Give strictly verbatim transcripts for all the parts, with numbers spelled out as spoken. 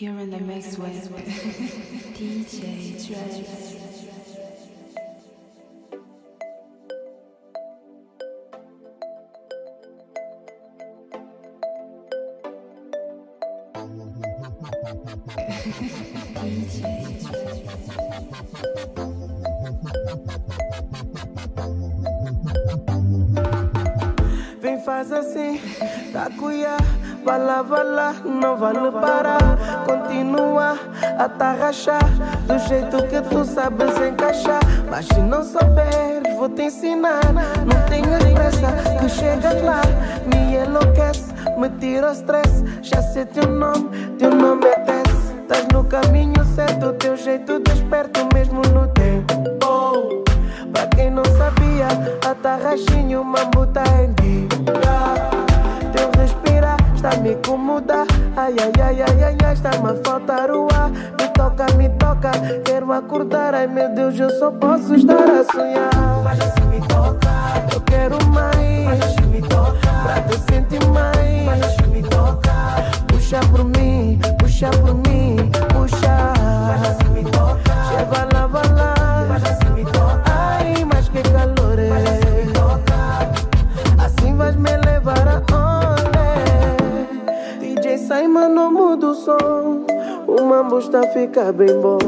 You're in the mix with D J Dreadz. Vem, faz assim, tacuia, bala, bala, não vale parar. Continua a tarraxar do jeito que tu sabes encaixar. Mas se não souberes, vou te ensinar. Não tenhas pressa, que chegas lá, me enlouquece, me tira o stress. Já sei teu nome, teu nome é Tess. Estás no caminho certo, teu jeito desperto mesmo no tempo. Oh, pra quem não sabia, a tarraxinha, o mambo tá em dia. Teu respirar está me incomodar. Ai, ai, ai, ai, ai, ai, está-me a faltar o ar. Me toca, me toca, quero acordar. Ai, meu Deus, eu só posso estar a sonhar. Faz assim, me toca, eu quero mais. Faz assim, me toca, pra te sentir mais. Faz assim, me toca, puxa por mim, puxa por mim, puxa. Faz assim, me toca, chega lá, vai lá. Faz assim, me toca, ai, mas que calor é. Faz assim, me toca, assim vais me levar a sai, mas não muda o som. O mambo está a ficar bem bom.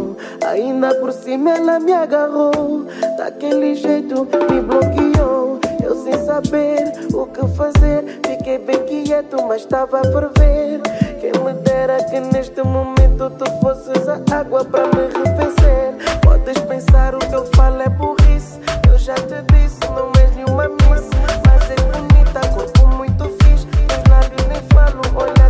Ainda por cima ela me agarrou. Daquele jeito me bloqueou. Eu sem saber o que fazer. Fiquei bem quieto, mas estava a ferver. Quem me dera que neste momento tu fosses a água para me arrefecer. Podes pensar o que eu falo é burrice. Eu já te disse, não és nenhuma miss. Mas és bonita, corpo muito fixe. Os lábios nem falo, olha.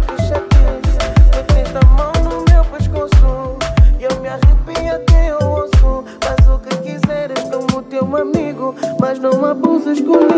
Amigo, mas não abuses comigo.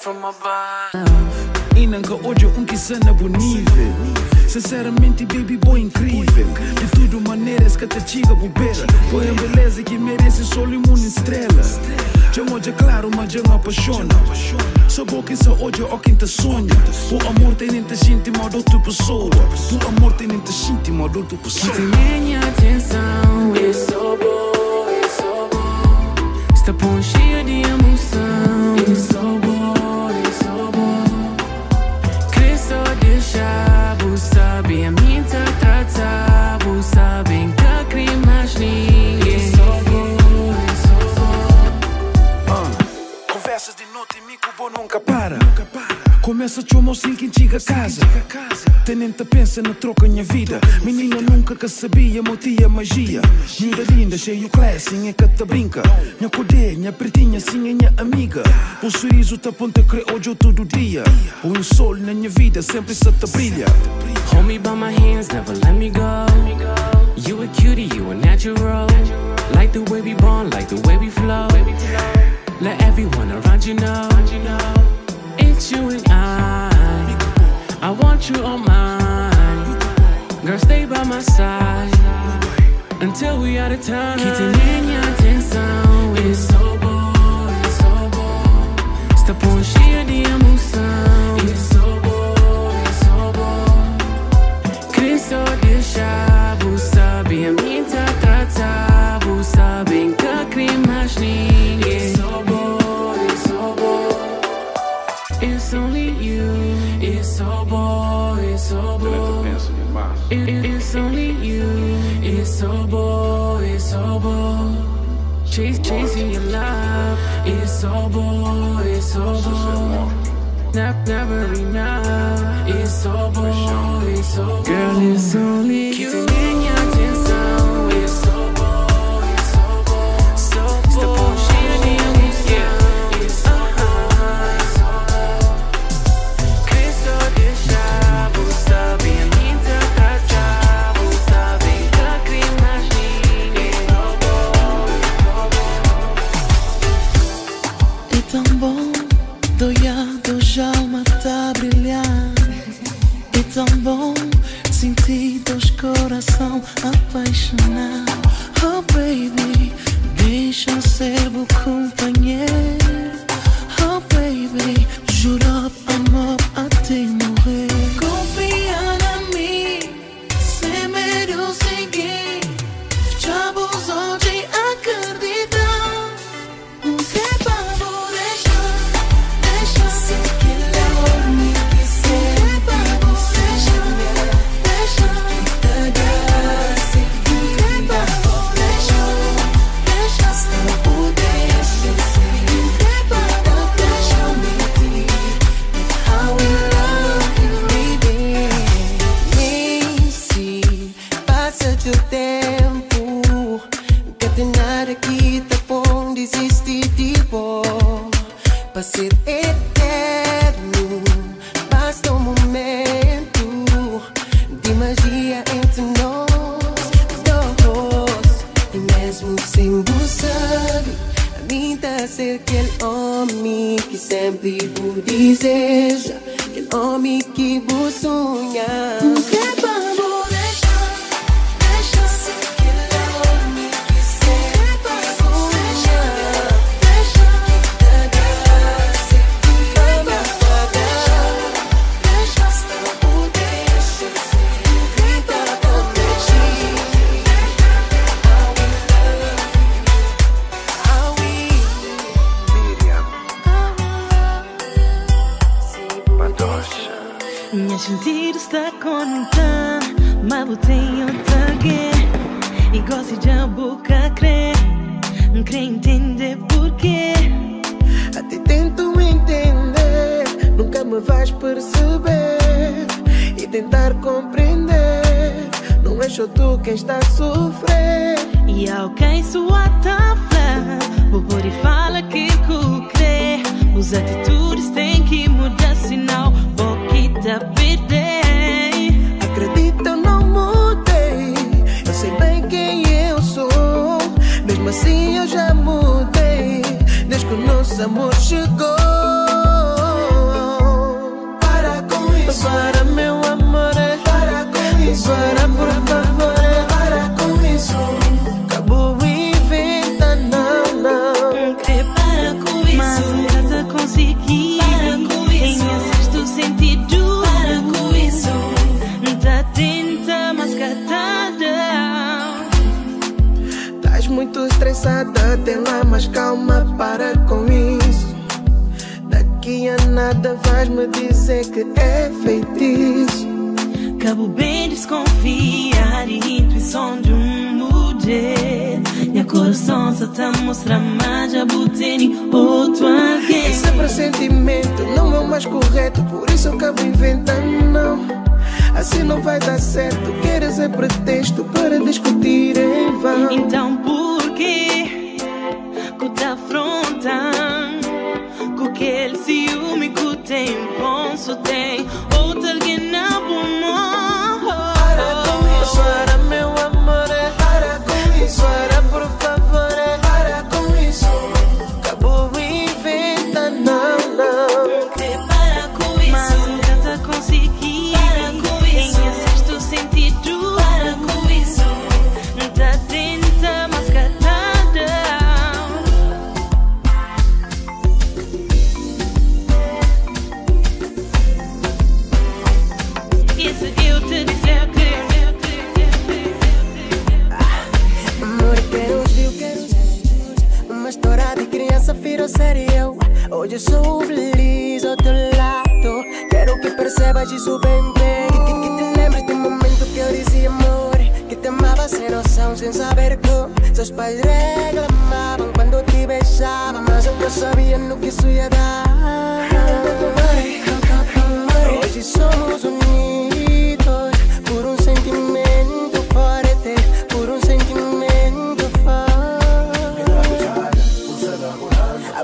From above. Inanga hoje um que sana bonível. Sinceramente, baby boy incrível. De tudo maneiras que te chega bobeira. Põe a beleza que merece sol e mundo estrela. Já hoje é claro, mas já não apaixona. Só porque só hoje é quem te sonha. O amor tem nem te sente mal de outra pessoa. O amor tem nem te sente mal de outra pessoa. Tem minha atenção, eu sou bom, eu sou bom. Está pão cheio de emoção, eu sou bom. Sabem a mim te tratar, sabem que crimas ninguém. Sou bom, sou bom. Conversas de noite e mico bom nunca para. Começa a chumar sem quem chega a casa. Tenente pensa na troca minha vida. Menina nunca que sabia, meu tia magia. Miúda linda, cheio classe, é que te brinca. Minha poder, minha pretinha, sim é minha amiga. O sorriso te aponta creolho todo dia. O sol na minha vida sempre se te brilha. Hold me by my hands, never let me go. You a cutie, you a natural. Like the way we born, like the way we flow. Let everyone around you know. It's you and I. I want you on mine. Girl, stay by my side until we out of time. Que tem minha atenção, eu sou bom, eu sou bom. Está por cheia de emoção, eu sou bom, eu sou bom. Queria só deixar, vos sabem a mim te tratar, vos sabem que crimas ninguém. It's only you, it's so boy, it's so boy. chase, chasing your love. It's so bold, it's so bold, ne- never enough. It's so bold, it's so bold. Girl, it's only you. Sus padres reclamaban pensava, mas eu já sabia no que isso ia dar. Hoje somos unidos por um sentimento forte, por um sentimento forte.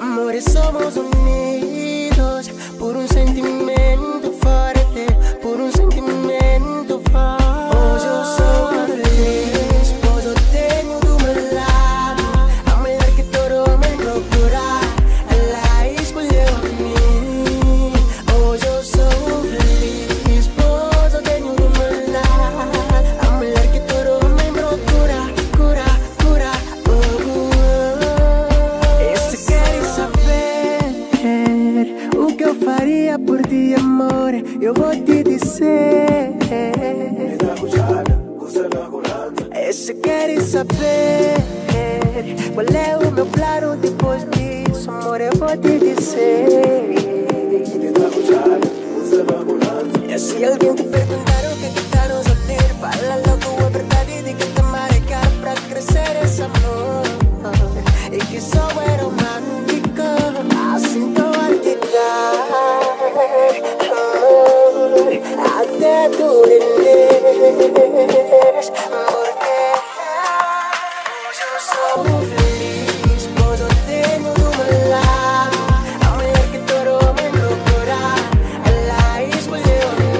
Amores, somos unidos por um sentimento forte, por um sentimento forte. Hoje eu sou feliz. Eu vou te dizer, se queres saber qual é o meu plano depois disso, amor, eu vou te dizer. E se alguém te perguntar o que quitaram saber, fala logo a verdade de que te marecar pra crescer esse amor. E que só é romântico, assim tô a te dar até tu renderes, porque hoje eu sou feliz, pois eu tenho do meu lado a mulher que tornou me procurar, ela escolheu a mim.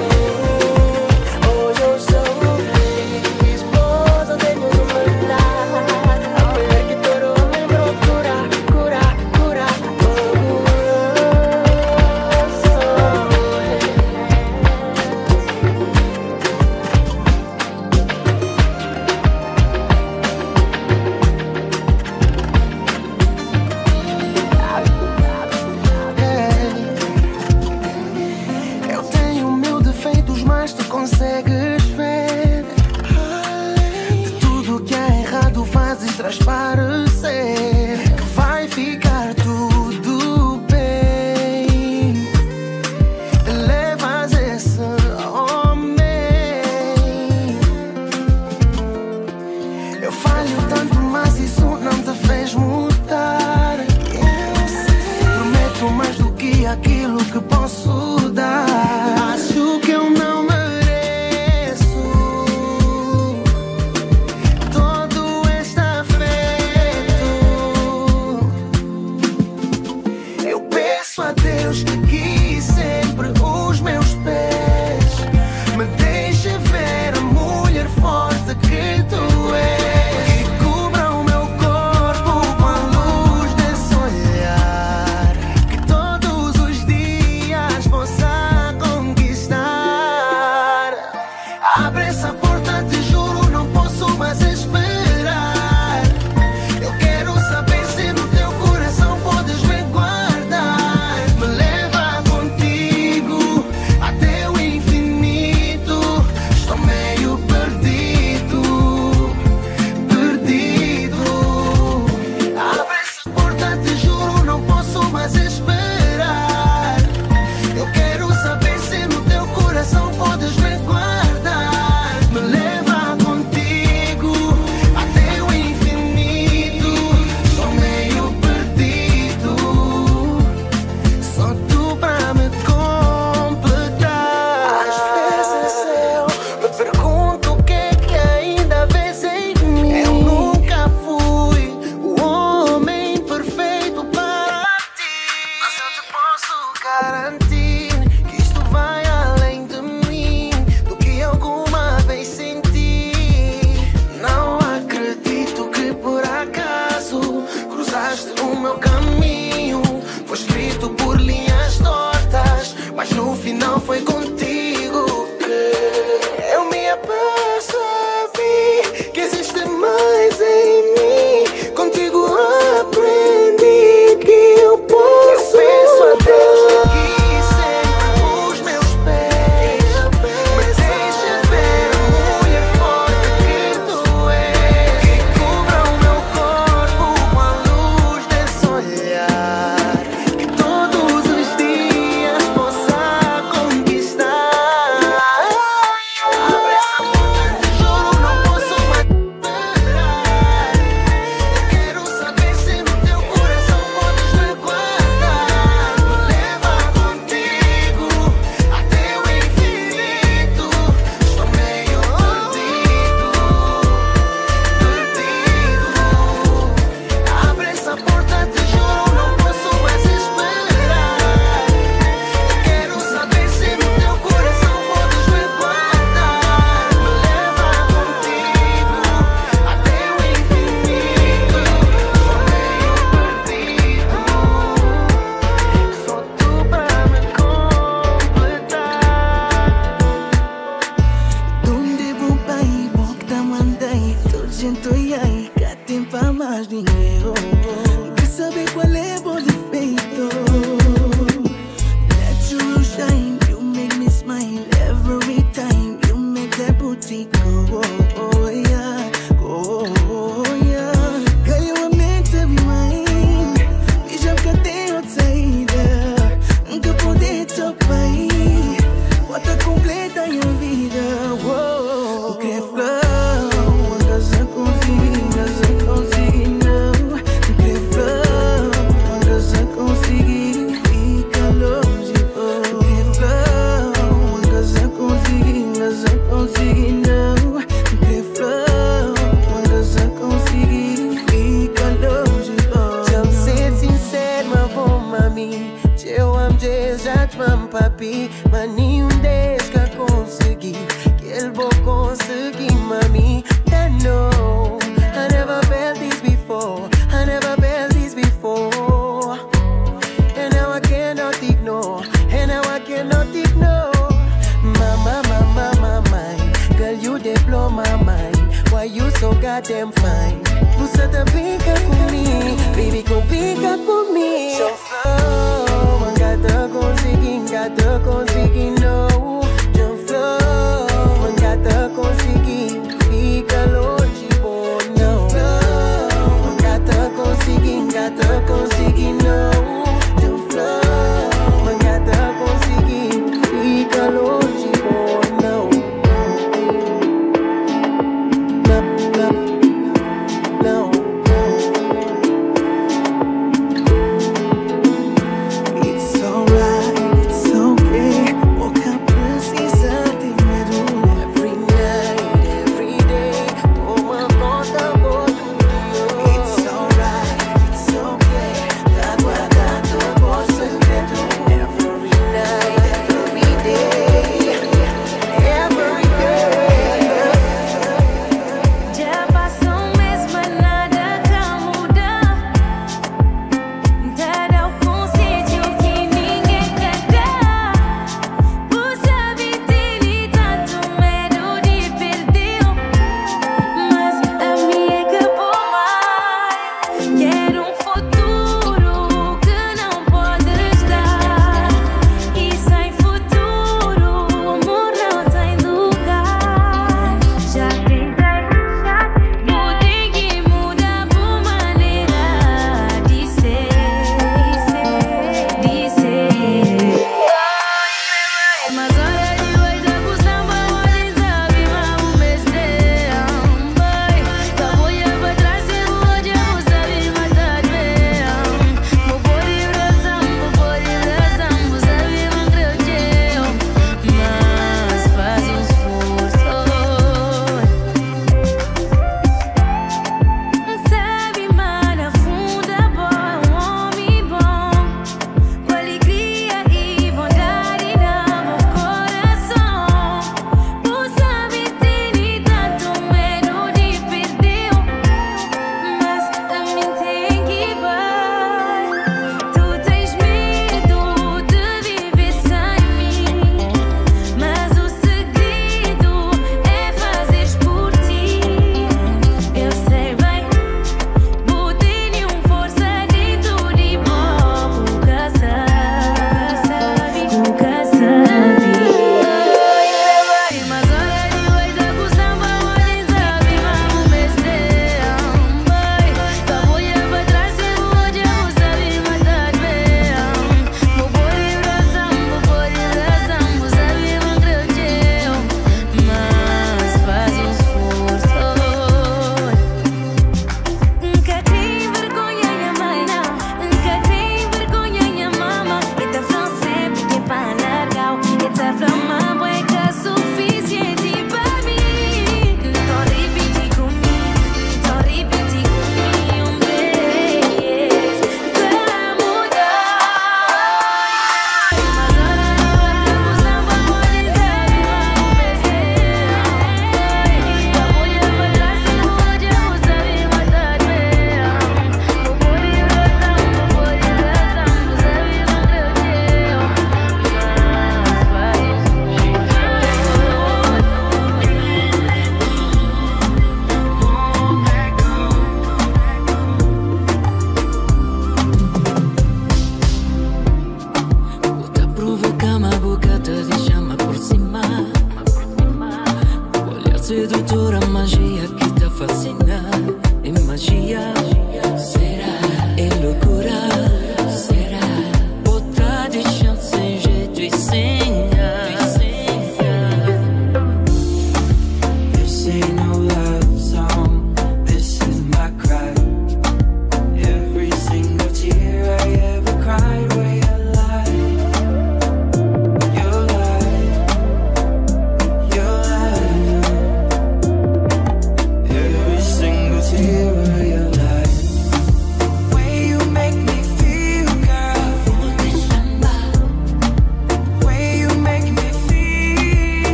Conseguir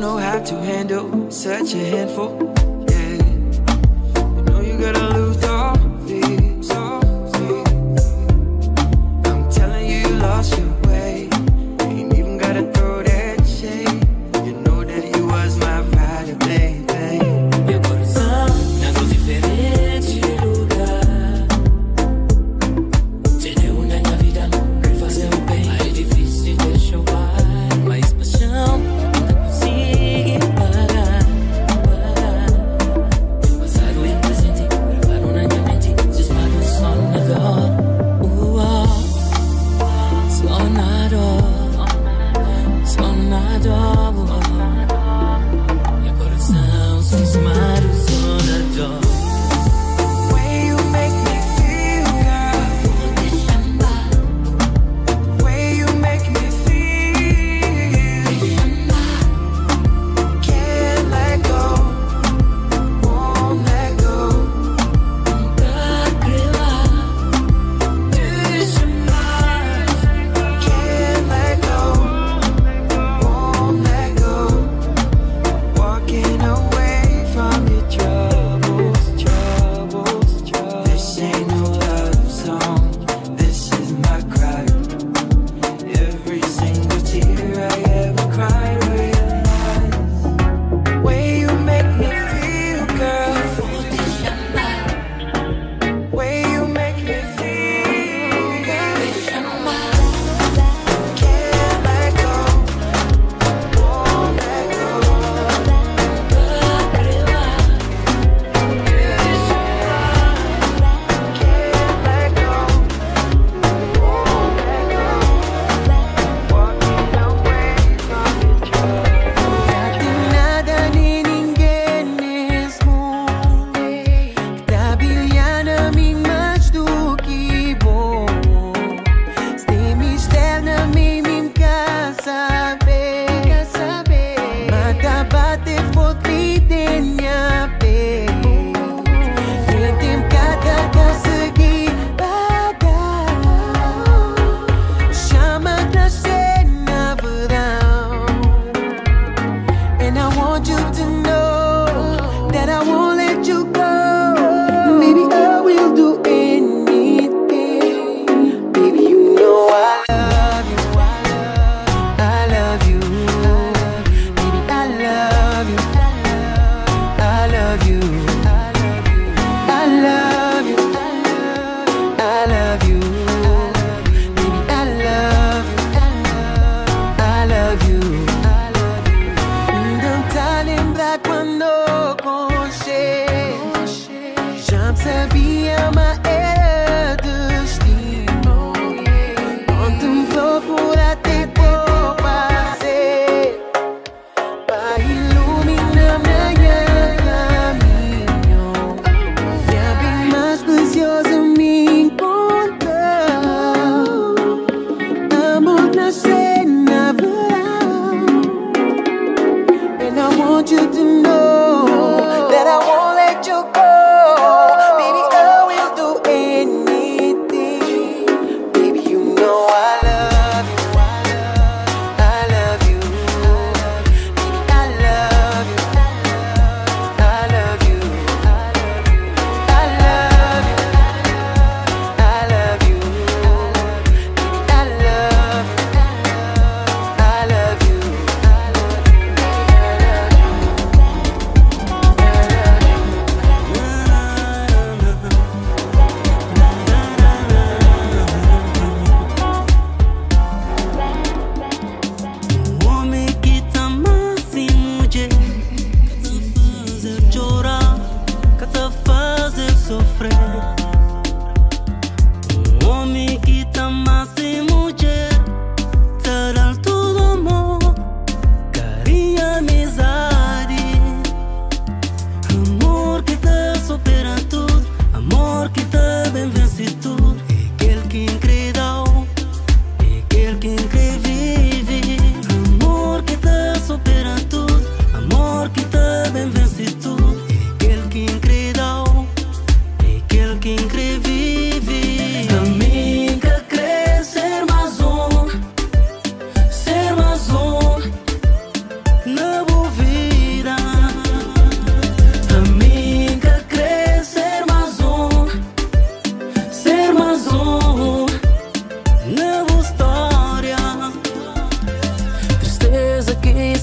don't know how to handle such a handful. Yeah, you know you gotta lose all these, all these. I'm telling you, you lost your way. Ain't even gotta throw that shade. You know that you was my ride of day.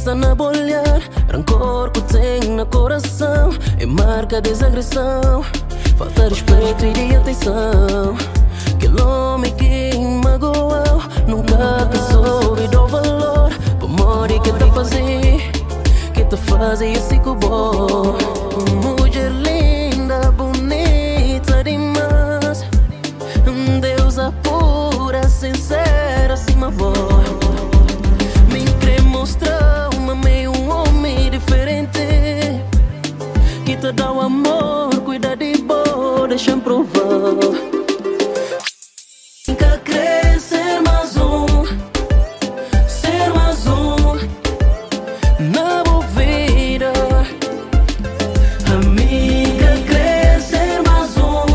começam a bolhar. Rancor que tem no coração é marca desagressão. Falta respeito e de atenção. Que homem que magoou nunca que soube do valor. Por morrer que tá fazendo, que tá fazendo esse cubo. Mulher linda, bonita demais. Deusa pura, sincera, assim uma voz. Me quer mostrar uma meio homem diferente. Que te dá o amor, cuida de boa, deixa provar. Nunca querer ser mais um, ser mais um na bovira. Amiga, nunca querer ser mais um,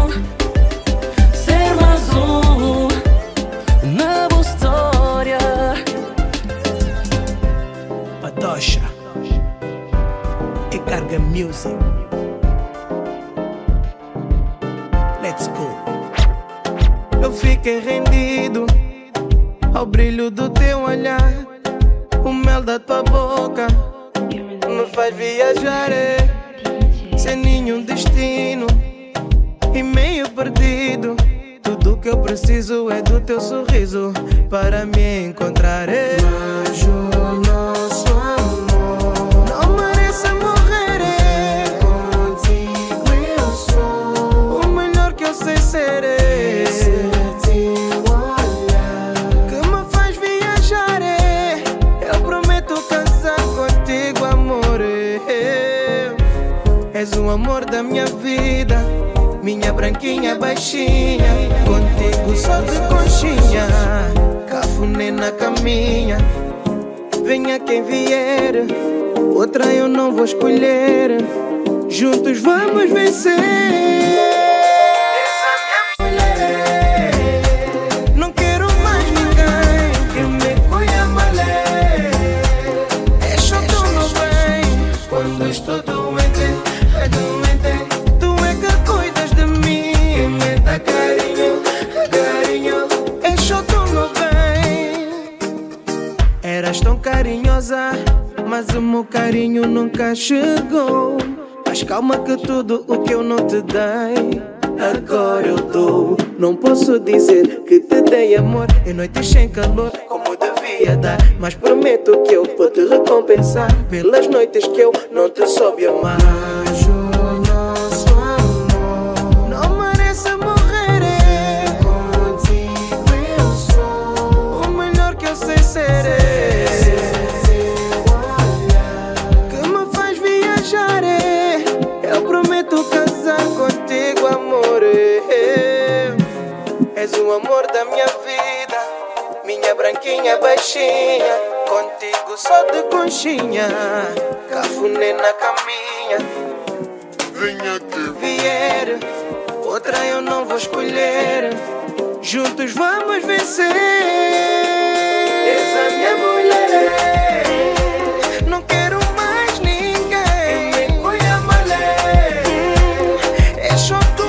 ser mais um na boa história. Padocha e Carga Music. Let's go. Eu fiquei rendido ao brilho do teu olhar. O mel da tua boca me faz viajar, é, sem nenhum destino e meio perdido. Tudo que eu preciso é do teu sorriso para me encontrar, é. Mas o nosso amor não merece morrer, é. Contigo eu sou o melhor que eu sei ser, é. És o amor da minha vida, minha branquinha baixinha. Contigo só de conchinha, cafuné na caminha. Venha quem vier, outra eu não vou escolher. Juntos vamos vencer. Mas o meu carinho nunca chegou. Mas calma que tudo o que eu não te dei agora eu dou. Não posso dizer que te dei amor em noites sem calor como devia dar, mas prometo que eu vou te recompensar pelas noites que eu não te soube amar. És o amor da minha vida, minha branquinha baixinha. Contigo só de conchinha, cafuné na caminha. Venha que vier, outra eu não vou escolher. Juntos vamos vencer. Essa minha mulher, não quero mais ninguém. Eu me amalei, é só tu.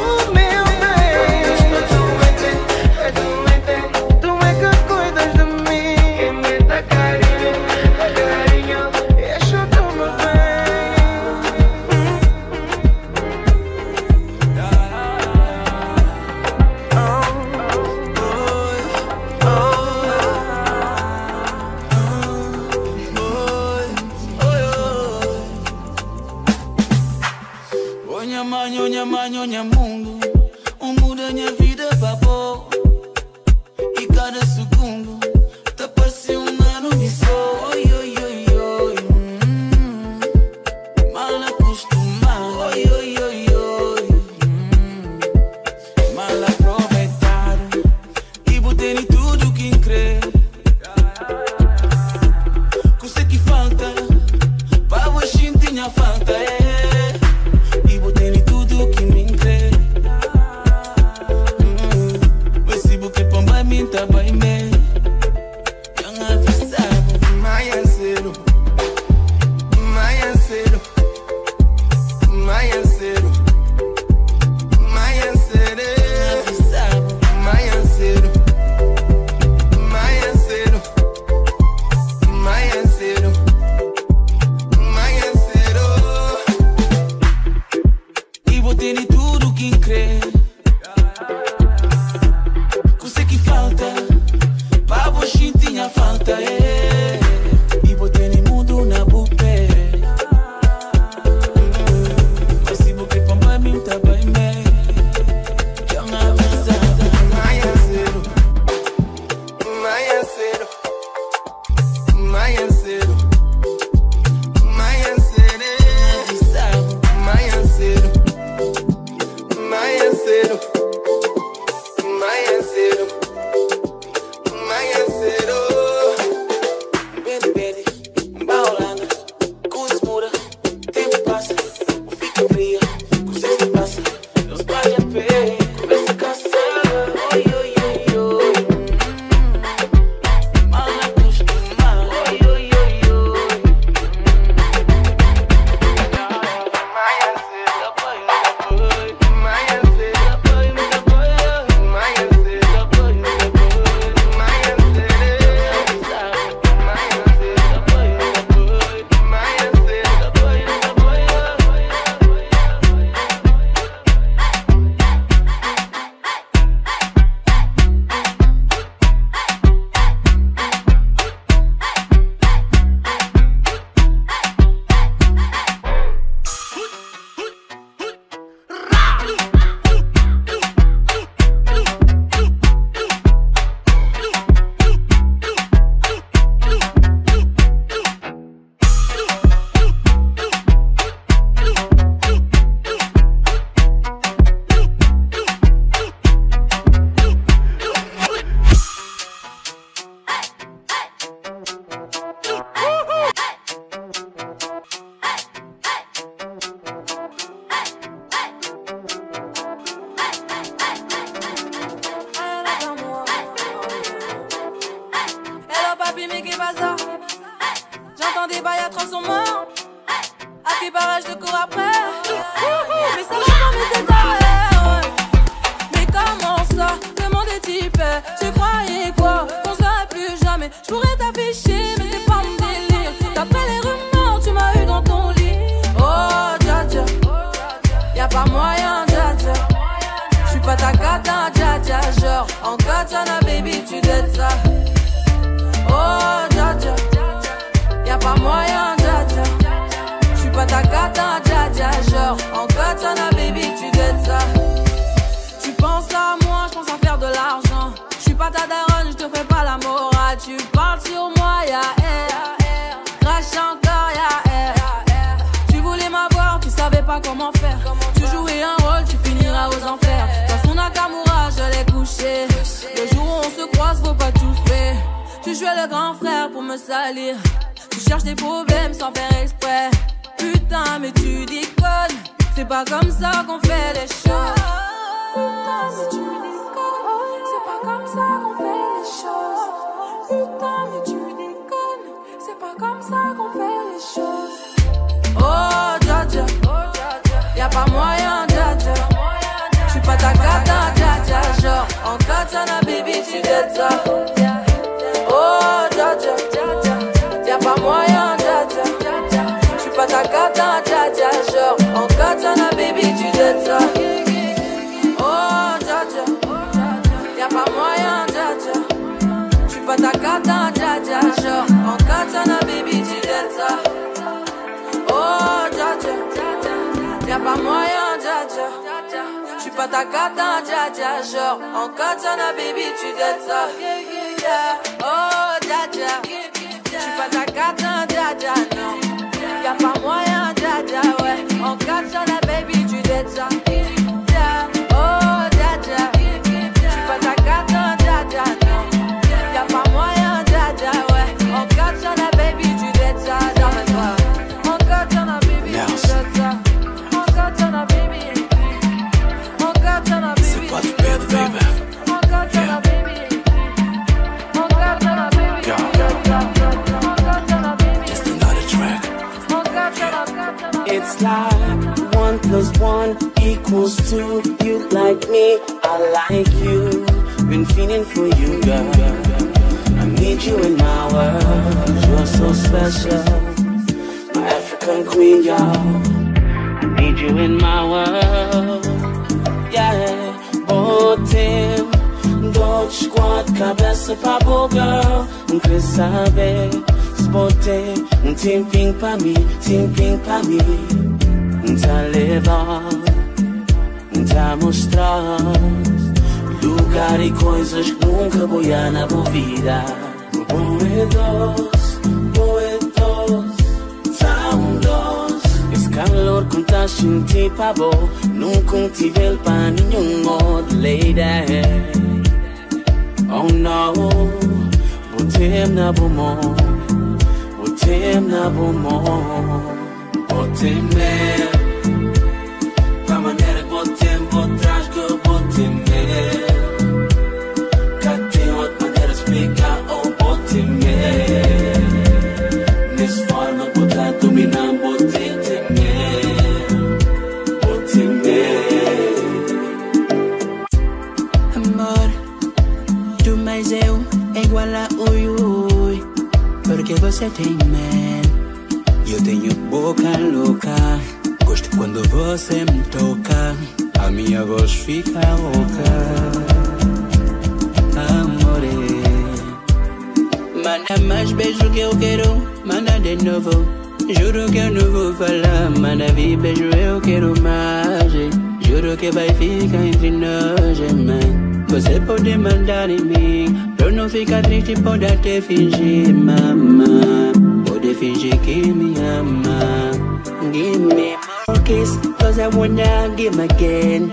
les bails à trois sont morts. À qui barrage de cours après. Mais ça va pas m'étonner d'arrêt. Mais comment ça, le monde est type. Tu croyais quoi, qu'on se verrait plus jamais. Je pourrais t'afficher, mais c'est pas mon délire. D'après les rumeurs, tu m'as eu dans ton lit. Oh, dja dja, y'a pas moyen, dja dja. J'suis pas ta gata, dja dja, genre en katana, baby, tu dettes ça. Oh, dja dja, y'a pas moyen, dja dja. J'suis pas ta gata, dja dja, genre en katana, baby, tu dettes ça. Tu penses à moi, j'pense à faire de l'argent. J'suis pas ta daronne, j'te fais pas la morale. Tu parles sur moi, y'a air. Crache encore, y'a air. Tu voulais m'avoir, tu savais pas comment faire. Tu jouais un rôle, tu finiras aux enfers. Dans son Nakamura, je l'ai couché. Le jour où on se croise, faut pas tout faire. Tu jouais le grand frère pour me salir. Tu cherches des problèmes sans faire exprès. Putain, mais tu déconnes. C'est pas comme ça qu'on fait les choses. Putain, mais tu déconnes. C'est pas comme ça qu'on fait les choses. Putain, mais tu déconnes. C'est pas comme ça qu'on fait les choses. Oh, dja dja, y'a pas moyen, dja dja. J'suis pas ta gata, dja dja, genre en katana, baby, tu dettes ça. Oh, dja dja, y'a pas moyen, dja dja. J'suis pas ta gata, dja dja, genre en katana, baby, tu dettes ça. Oh, dja dja, y'a pas moyen, dja dja. J'suis pas ta gata, dja dja, genre en katana, baby, tu dettes ça. Oh, dja dja, y'a pas moyen, dja dja. J'suis pas ta gata, dja dja, genre en katana, baby, tu dettes ça. Oh, dja dja, j'suis pas ta gata, dja dja, non. Y'a pas moyen, dja dja, ouais. En katana, baby, tu dettes ça. Oh, dja dja, j'suis pas ta katana, dja dja, non. Y'a pas moyen, dja dja, ouais. En katana, baby, tu dettes ça. Jamais toi. En katana, baby, tu dettes ça. En katana, baby. En katana, baby. C'est pas du bad, baby. En katana, baby. En katana, baby. Go, go, go, go. It's like one plus one equals two. You like me, I like you. Been feeling for you, girl. I need you in my world. You're so special, my African queen, y'all. I need you in my world. Yeah. Oh, Tim, don't squat, cabeza pabo, girl. Chris Sabe. Tim ping pa mi, tim ping pa mi. T'as levar, t'as mostrar lugar e coisas que nunca vou a na boa vida. Poetos, poetos, tá um dos. Esse calor que tá senti pa bo, nunca tive el pa nenhum modo, lady. Oh no, vou ter na boa. Tem na bomba, botei mesmo. Da maneira que botei, botras que eu botei mesmo. Cá tem outra maneira de explicar, ou botei mesmo. Nessa forma, botar dominar, botei mesmo. Botei mesmo. Amor, tu mais eu é igual a oi oi. Porque você tem man, eu tenho boca louca. Gosto quando você me toca, a minha voz fica louca. Amore, manda mais beijo que eu quero, manda de novo. Juro que eu não vou falar, manda vir beijo, eu quero mais. Juro que vai ficar entre nós, man. Você pode mandar em mim, pra eu não ficar triste, pode até fingir, mamá. Pode fingir que me ama. Give me more kiss, cause I wanna give again.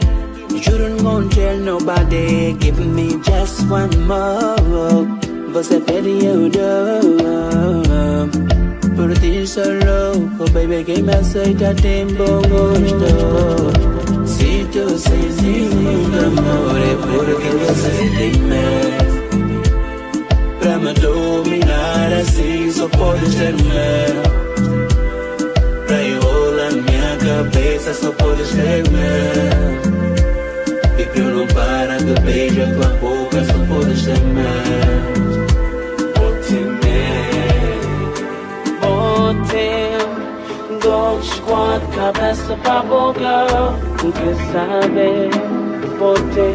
You shouldn't go tell nobody, give me just one more. Você pede eu dou. Por ti sou louco, baby, quem me aceita tem bom gosto. Si tu sei di amore, perché lo sei di me. Pra problema, dominar assim só podes ter medo. Pra enrolar minha cabeça só podes ter medo. E pra eu não parar de beijar a tua boca só podes ter medo. Bote-me, bote-me dois, quatro, cabeça pra boca. Quer saber? Bote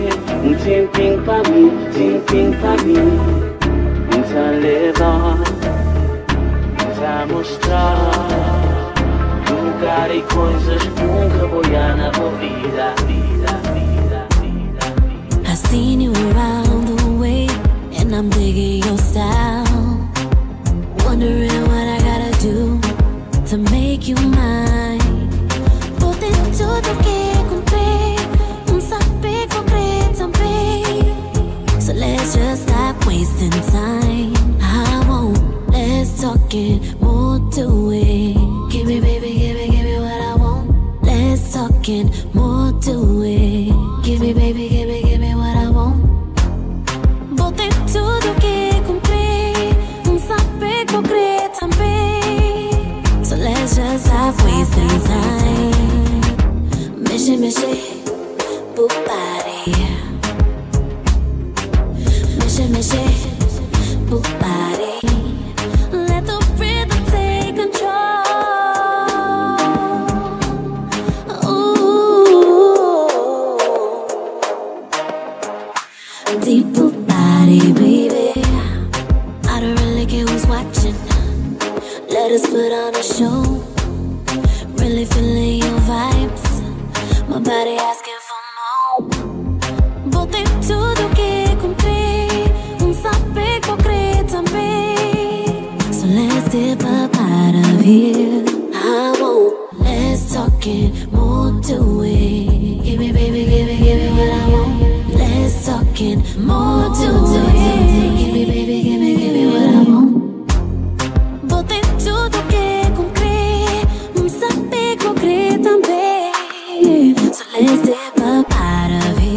um tempinho pra mim, tempinho pra mim. Tá levar, tá mostrar lugar e coisas que nunca vou olhar na tua vida, vida, vida, vida. I've seen you around the way and I'm digging your style. Wondering what I gotta do to make you mine. Bote tudo que comprei. So let's just stop wasting time. I won't, let's talk it, more to it. Give me, baby, give me, give me what I want. Let's talk it, more to it. Give me, baby, give me, give me what I want. Botei tudo que comprei, não sabe que eu criei também. So let's just stop wasting time. Mexe, mexe. Boo body, mexe, mexe, boo body. Let the rhythm take control. Ooh, deep boo body, baby. I don't really care who's watching. Let us put on a show. Really feeling your vibes. My body asking. Botei tudo que comprei, um saber que eu criei também. So let's dip up out of here. I won't, let's talk it, more to it. Give me, baby, give me, give me what I want. Let's talk it, more to it. Give me, baby, give me, give me what I want. Botei tudo que comprei, um saber que eu criei também. So let's dip up out of here.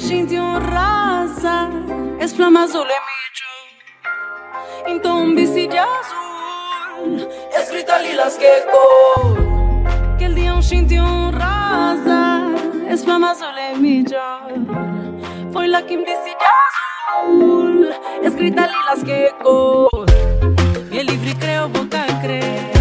non scinti un razza e sflama sole micio in tombi si azul e scritta lì la scherco che il dia non scinti un razza e sflama sole micio foi la kim disi azul e scritta lì la scherco miei libri creo boca in creo